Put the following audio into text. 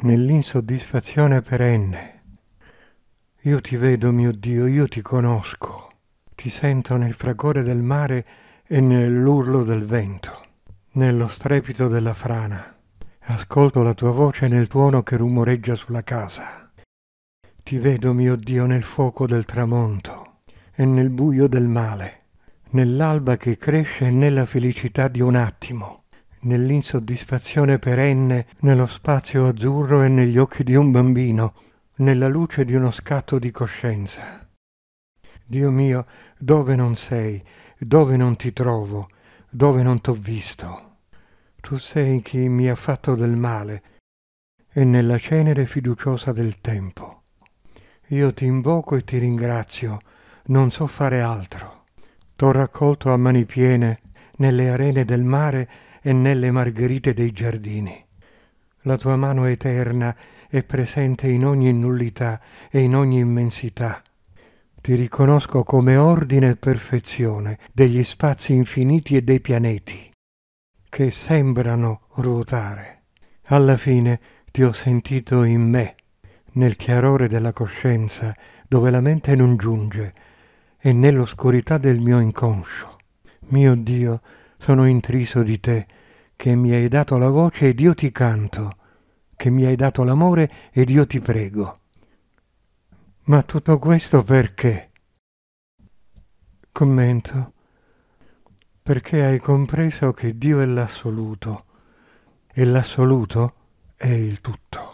nell'insoddisfazione perenne. Io ti vedo, mio Dio, io ti conosco, ti sento nel fragore del mare e nell'urlo del vento, nello strepito della frana. Ascolto la tua voce nel tuono che rumoreggia sulla casa. Ti vedo, mio Dio, nel fuoco del tramonto e nel buio del male, nell'alba che cresce e nella felicità di un attimo, nell'insoddisfazione perenne, nello spazio azzurro e negli occhi di un bambino, nella luce di uno scatto di coscienza. Dio mio, dove non sei, dove non ti trovo, dove non t'ho visto? Tu sei chi mi ha fatto del male, e nella cenere fiduciosa del tempo. Io ti invoco e ti ringrazio, non so fare altro. T'ho raccolto a mani piene nelle arene del mare e nelle margherite dei giardini. La tua mano eterna è presente in ogni nullità e in ogni immensità. Ti riconosco come ordine e perfezione degli spazi infiniti e dei pianeti, che sembrano ruotare. Alla fine ti ho sentito in me, nel chiarore della coscienza dove la mente non giunge e nell'oscurità del mio inconscio. Mio Dio, sono intriso di te, che mi hai dato la voce ed io ti canto, che mi hai dato l'amore ed io ti prego. Ma tutto questo perché? Commento. Perché hai compreso che Dio è l'assoluto e l'assoluto è il tutto.